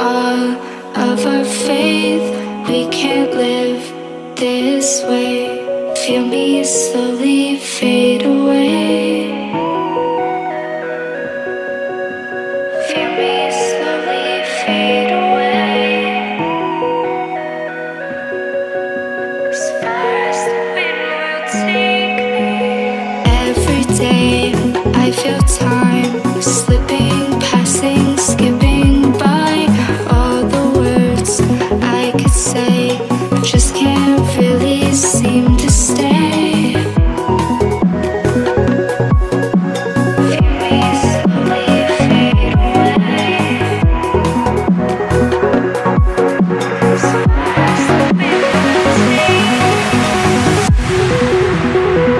are of our faith. We can't live this way. Feel me slowly fade away. Feel me slowly fade away. As far as the wind will take me. Every day I feel time slipping, passing, skipping by. All the words I could say just can't really seem to stay. Feel me slowly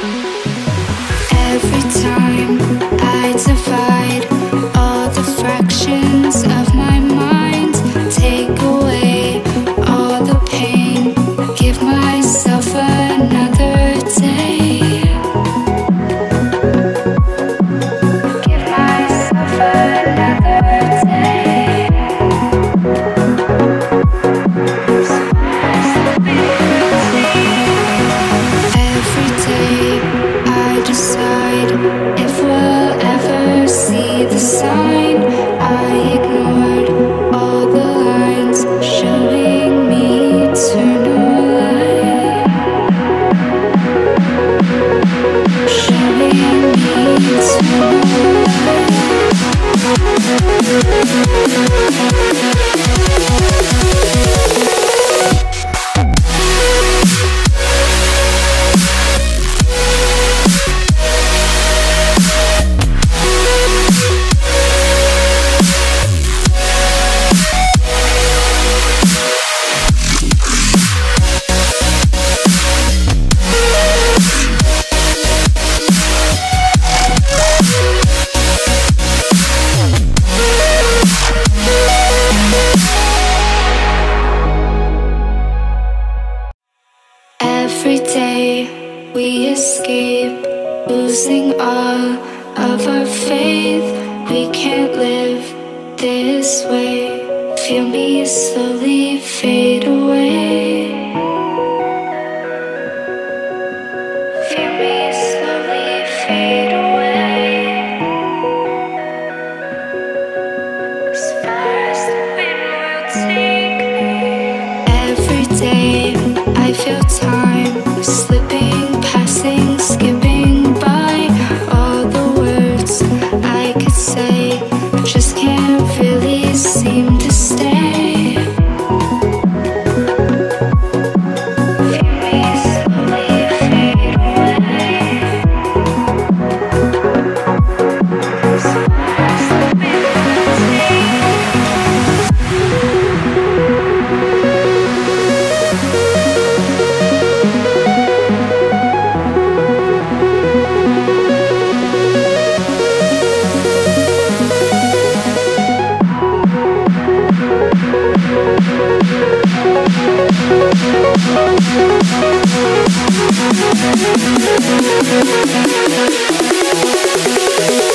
fade away. As far as the wind will take Every day we escape, losing all of our faith. We can't live this way. Feel me slowly fade away. Feel me slowly fade away. As far as the wind will take me. Every day I feel time slipping, passing, skipping by. All the words I could say just can't really seem to stay. Feel me slowly fade away. As far as the wind will take me.